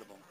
incredible.